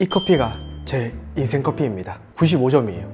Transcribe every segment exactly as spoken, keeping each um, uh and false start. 이 커피가 제 인생 커피입니다. 구십오 점이에요.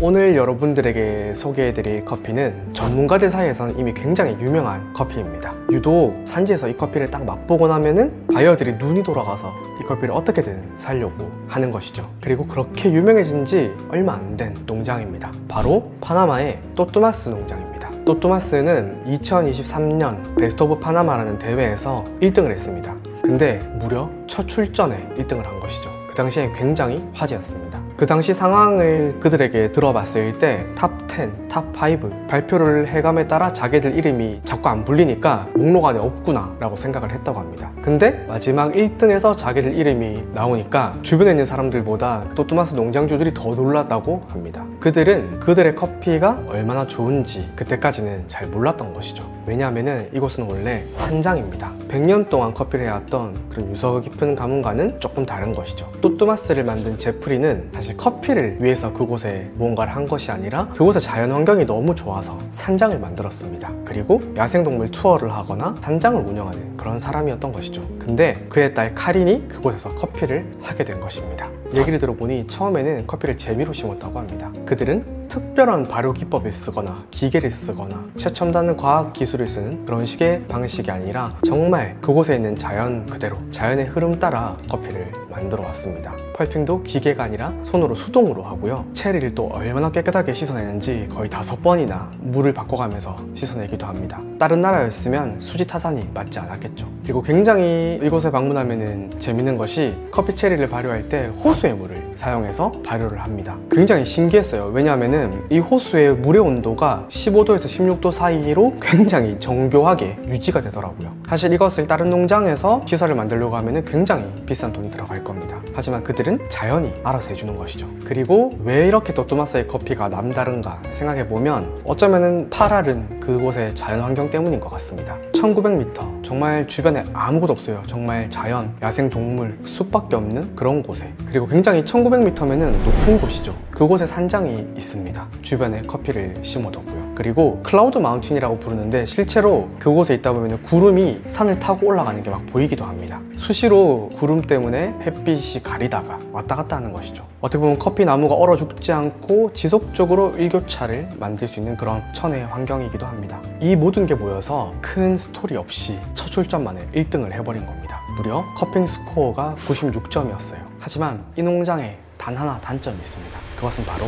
오늘 여러분들에게 소개해드릴 커피는 전문가들 사이에선 이미 굉장히 유명한 커피입니다. 유독 산지에서 이 커피를 딱 맛보고 나면은 바이어들이 눈이 돌아가서 이 커피를 어떻게든 살려고 하는 것이죠. 그리고 그렇게 유명해진 지 얼마 안 된 농장입니다. 바로 파나마의 또뚜마스 농장입니다. 또뚜마스는 이천이십삼 년 베스트 오브 파나마라는 대회에서 일 등을 했습니다. 근데 무려 첫 출전에 일 등을 한 것이죠. 그 당시엔 굉장히 화제였습니다. 그 당시 상황을 그들에게 들어봤을 때 탑 텐, 탑 파이브 발표를 해감에 따라 자기들 이름이 자꾸 안 불리니까 목록 안에 없구나 라고 생각을 했다고 합니다. 근데 마지막 일 등에서 자기들 이름이 나오니까 주변에 있는 사람들보다 또뚜마스 농장주들이 더 놀랐다고 합니다. 그들은 그들의 커피가 얼마나 좋은지 그때까지는 잘 몰랐던 것이죠. 왜냐하면 이곳은 원래 산장입니다. 백 년 동안 커피를 해왔던 그런 유서 깊은 가문과는 조금 다른 것이죠. 또뚜마스를 만든 제프리는 사실 커피를 위해서 그곳에 뭔가를 한 것이 아니라 그곳의 자연 환경이 너무 좋아서 산장을 만들었습니다. 그리고 야생동물 투어를 하거나 산장을 운영하는 그런 사람이었던 것이죠. 근데 그의 딸 카린이 그곳에서 커피를 하게 된 것입니다. 얘기를 들어보니 처음에는 커피를 재미로 심었다고 합니다. 그들은 특별한 발효 기법을 쓰거나 기계를 쓰거나 최첨단 과학 기술을 쓰는 그런 식의 방식이 아니라 정말 그곳에 있는 자연 그대로 자연의 흐름 따라 커피를 만들어 왔습니다. 펄핑도 기계가 아니라 손으로 수동으로 하고요. 체리를 또 얼마나 깨끗하게 씻어내는지 거의 다섯 번이나 물을 바꿔가면서 씻어내기도 합니다. 다른 나라였으면 수지 타산이 맞지 않았겠죠. 그리고 굉장히 이곳에 방문하면 재밌는 것이 커피 체리를 발효할 때 호수의 물을 사용해서 발효를 합니다. 굉장히 신기했어요. 왜냐하면 이 호수의 물의 온도가 십오 도에서 십육 도 사이로 굉장히 정교하게 유지가 되더라고요. 사실 이것을 다른 농장에서 시설을 만들려고 하면 굉장히 비싼 돈이 들어갈 겁니다. 하지만 그들 자연이 알아서 해주는 것이죠. 그리고 왜 이렇게 또뚜마스의 커피가 남다른가 생각해보면 어쩌면 파랄은 그곳의 자연 환경 때문인 것 같습니다. 천구백 미터 정말 주변에 아무것도 없어요. 정말 자연, 야생동물, 숲밖에 없는 그런 곳에, 그리고 굉장히 천구백 미터면은 높은 곳이죠. 그곳에 산장이 있습니다. 주변에 커피를 심어뒀고요. 그리고 클라우드 마운틴이라고 부르는데 실제로 그곳에 있다 보면 구름이 산을 타고 올라가는 게 막 보이기도 합니다. 수시로 구름 때문에 햇빛이 가리다가 왔다 갔다 하는 것이죠. 어떻게 보면 커피 나무가 얼어 죽지 않고 지속적으로 일교차를 만들 수 있는 그런 천혜의 환경이기도 합니다. 이 모든 게 모여서 큰 스토리 없이 첫 출전만에 일 등을 해버린 겁니다. 무려 커핑 스코어가 구십육 점이었어요. 하지만 이 농장에 단 하나 단점이 있습니다. 그것은 바로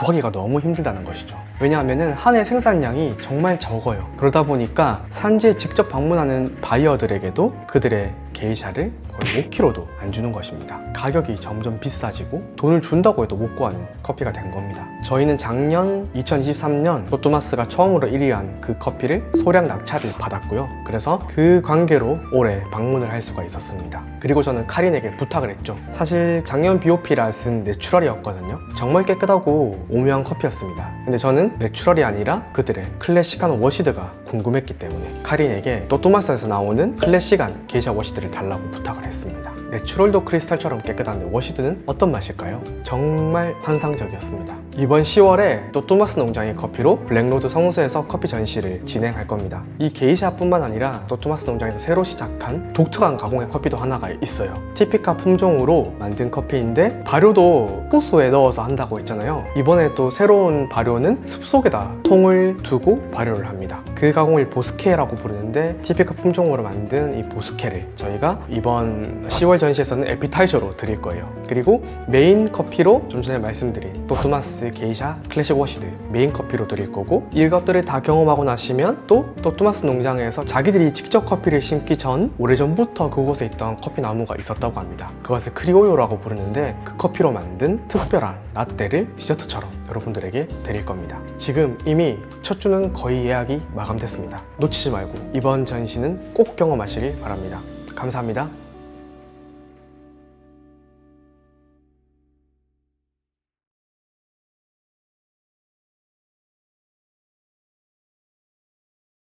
구하기가 너무 힘들다는 것이죠. 왜냐하면 한 해 생산량이 정말 적어요. 그러다 보니까 산지에 직접 방문하는 바이어들에게도 그들의 게이샤를 거의 오 킬로그램도 안 주는 것입니다. 가격이 점점 비싸지고 돈을 준다고 해도 못 구하는 커피가 된 겁니다. 저희는 작년 이천이십삼 년 또뚜마스가 처음으로 일 위한 그 커피를 소량 낙찰을 받았고요. 그래서 그 관계로 올해 방문을 할 수가 있었습니다. 그리고 저는 카린에게 부탁을 했죠. 사실 작년 비오피라 쓴 내추럴이었거든요. 정말 깨끗하고 오묘한 커피였습니다. 근데 저는 내추럴이 아니라 그들의 클래식한 워시드가 궁금했기 때문에 카린에게 또뚜마스에서 나오는 클래식한 게이샤 워시드를 달라고 부탁을 했습니다. 내추럴도 크리스탈처럼 깨끗한데 워시드는 어떤 맛일까요? 정말 환상적이었습니다. 이번 시월에 또뚜마스 농장의 커피로 블랙로드 성수에서 커피 전시를 진행할 겁니다. 이 게이샤뿐만 아니라 또뚜마스 농장에서 새로 시작한 독특한 가공의 커피도 하나가 있어요. 티피카 품종으로 만든 커피인데 발효도 호수에 넣어서 한다고 했잖아요. 이번에 또 새로운 발효는 숲속에다 통을 두고 발효를 합니다. 그 가공을 보스케라고 부르는데 티피카 품종으로 만든 이 보스케를 저희 이번 시월 전시에서는 에피타이저로 드릴 거예요. 그리고 메인 커피로 좀 전에 말씀드린 또뚜마스 게이샤 클래식 워시드 메인 커피로 드릴 거고, 이것들을 다 경험하고 나시면 또 또뚜마스 농장에서 자기들이 직접 커피를 심기 전 오래전부터 그곳에 있던 커피 나무가 있었다고 합니다. 그것을 크리오요라고 부르는데 그 커피로 만든 특별한 라떼를 디저트처럼 여러분들에게 드릴 겁니다. 지금 이미 첫 주는 거의 예약이 마감됐습니다. 놓치지 말고 이번 전시는 꼭 경험하시길 바랍니다. 감사합니다.